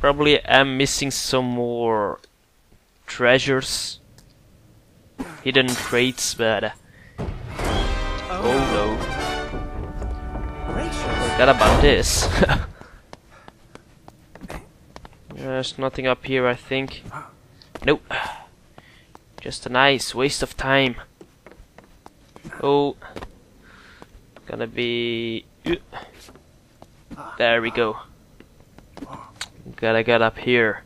Probably am missing some more treasures, hidden crates, but oh no, I forgot about this. There's nothing up here, I think. Nope, just a nice waste of time. Oh, gonna be there we go. Gotta get up here.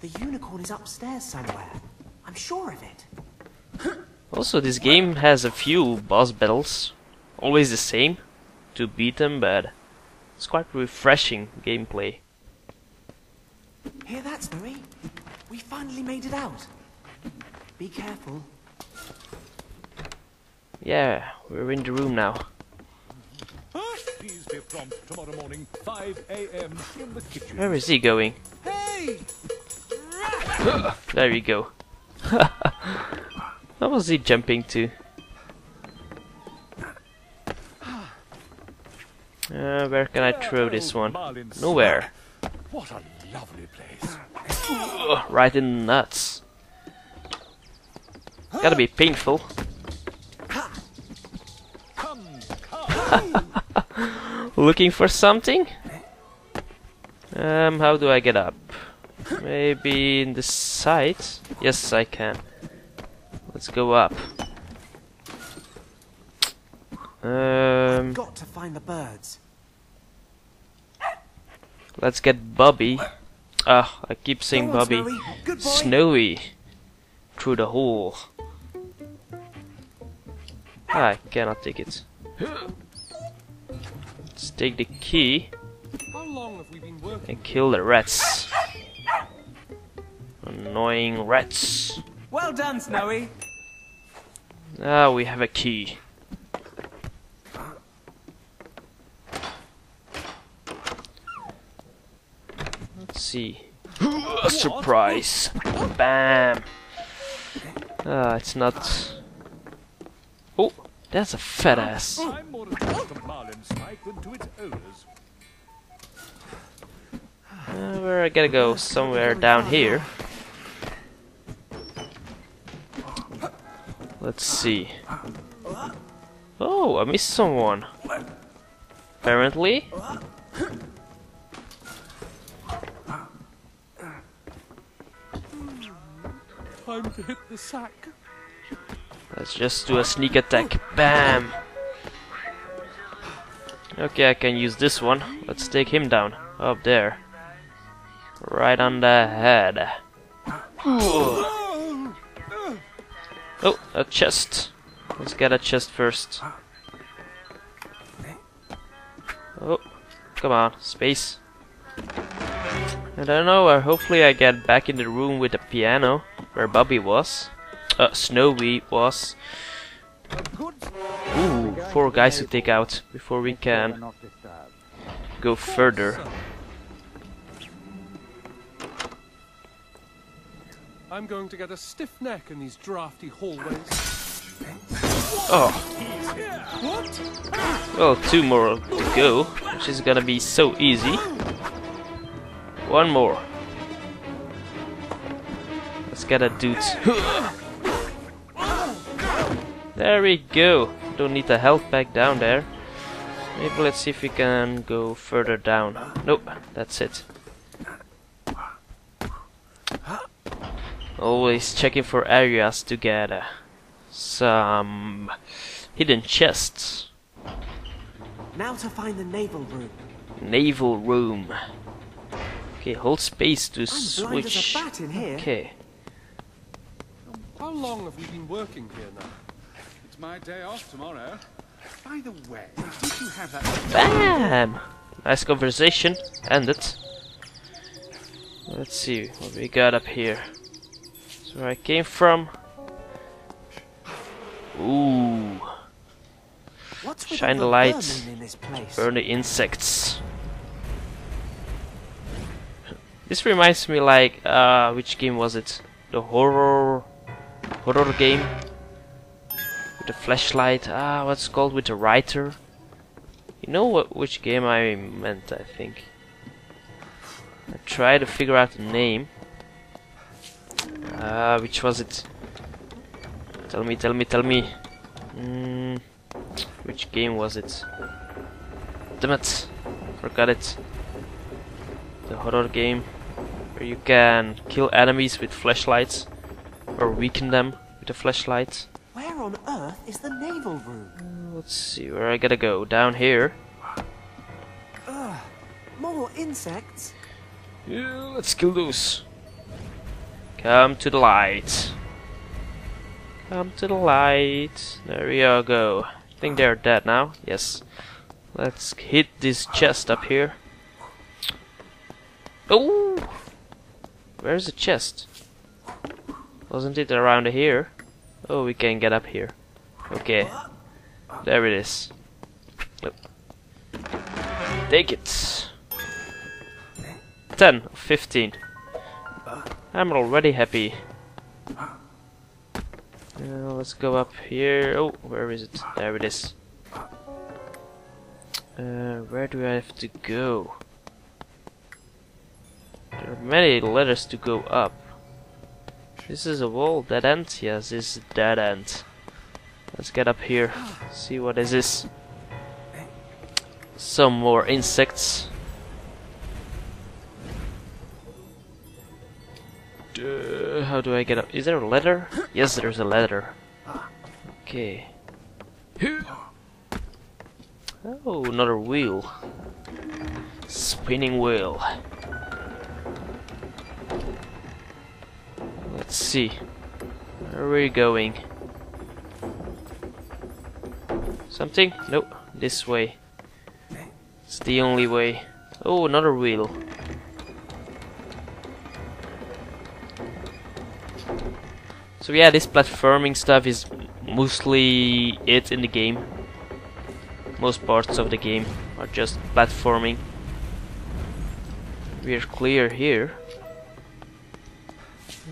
The unicorn is upstairs somewhere. I'm sure of it. Also, this game has a few boss battles, always the same, to beat them, but it's quite refreshing gameplay. Hear that, Snowy? We finally made it out. Be careful. Yeah, we're in the room now. Please be prompt tomorrow morning, 5 AM in the kitchen. Where is he going? Hey! There we go. What was he jumping to? Where can I throw this one? Nowhere. What a lovely place. Right in the nuts. Gotta be painful. Looking for something? How do I get up? Maybe in the side? Yes, I can. Let's go up. I've got to find the birds. Let's get Bobbie. Ah, I keep saying Bobbie. Snowy. Through the hole. I cannot take it. Let's take the key and kill the rats. Annoying rats. Well done, Snowy. Now we have a key. Let's see. Surprise! Bam! Ah, it's not. Oh, that's a fat ass. Where I gotta go? Somewhere down here. Let's see. Oh, I missed someone. Apparently. Time to hit the sack. Let's just do a sneak attack. Bam! Okay, I can use this one. Let's take him down. Up there. Right on the head. Ooh. Oh, a chest. Let's get a chest first. Oh, come on, space. I don't know, or hopefully I get back in the room with the piano where Bobbie was. Snowy was. Ooh, 4 guys to take out before we can go further. I'm going to get a stiff neck in these drafty hallways. Oh. Well, 2 more to go, which is gonna be so easy. 1 more. Let's get a dude. There we go. Don't need the health pack down there. Maybe let's see if we can go further down. Nope, that's it. Always checking for areas to get some hidden chests. Now to find the naval room. Naval room. Okay, hold space to switch. I'm blind as a bat in here. Okay. How long have we been working here now? It's my day off tomorrow. By the way, did you have that? Bam! Nice conversation. Ended. Let's see what we got up here. Where I came from. Ooh. Shine the light. Burn the insects. This reminds me like which game was it? The horror game with the flashlight. Ah, what's it called, with the writer? know which game I meant, I think. I tried to figure out the name. Which was it? Tell me. Which game was it? Damn it! Forgot it. The horror game where you can kill enemies with flashlights or weaken them with a flashlight. Where on earth is the naval room? Let's see where I gotta go. Down here. Ugh, more insects. Yeah, let's kill those. Come to the light. Come to the light. There we are, go. I think they're dead now. Yes. Let's hit this chest up here. Oh! Where's the chest? Wasn't it around here? Oh, we can get up here. Okay. There it is. Oh. Take it. 10 or 15. I'm already happy. Let's go up here. Oh, where is it? There it is. Where do I have to go? There are many letters to go up. This is a wall, dead end? Yes, this is dead end. Let's get up here. See what is this? Some more insects. How do I get up? Is there a ladder? Yes, there's a ladder. Okay. Oh, another wheel. Spinning wheel. Let's see. Where are we going? Something? Nope. This way. It's the only way. Oh, another wheel. So yeah, this platforming stuff is mostly it in the game. Most parts of the game are just platforming. We're clear here.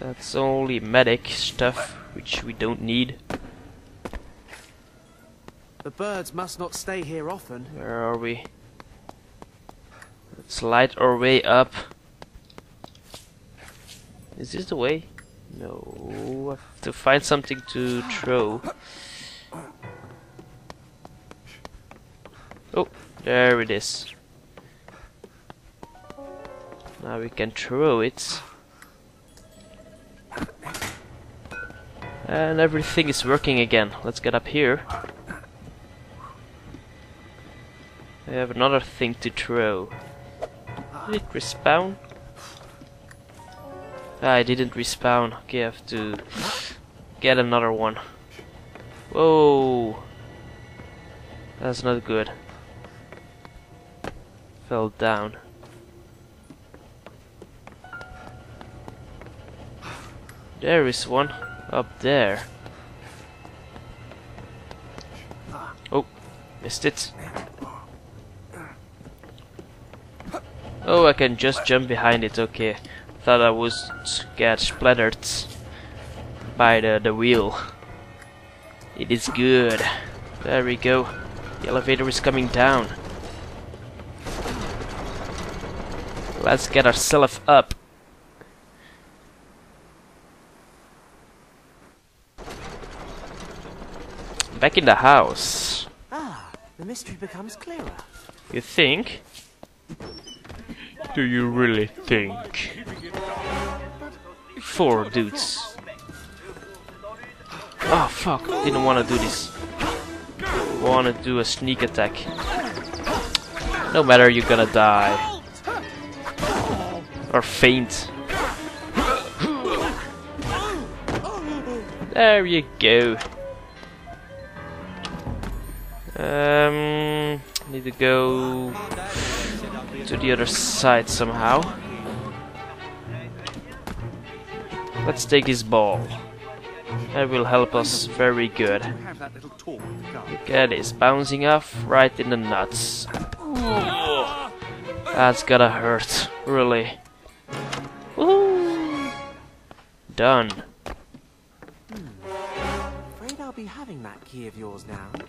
That's only medic stuff, which we don't need. The birds must not stay here often. Where are we? Let's light our way up. Is this the way? No, I have to find something to throw. Oh, there it is. Now we can throw it. And everything is working again. Let's get up here. I have another thing to throw. Did it respawn? I didn't respawn. Okay, I have to get another one. Whoa! That's not good. Fell down. There is one up there. Oh, missed it. Oh, I can just jump behind it. Okay. Thought I would get splattered by the wheel. It is good. There we go. The elevator is coming down. Let's get ourselves up. Back in the house. Ah, the mystery becomes clearer. You think? Do you really think? 4 dudes. Oh fuck, didn't want to do this. Want to do a sneak attack. No matter, you're gonna die. Or faint. There you go. Need to go to the other side somehow. Let's take this ball. That will help us very good. Look at this, bouncing off right in the nuts. Ooh. That's gotta hurt, really. Ooh. Done. Afraid I'll be having that key of yours now.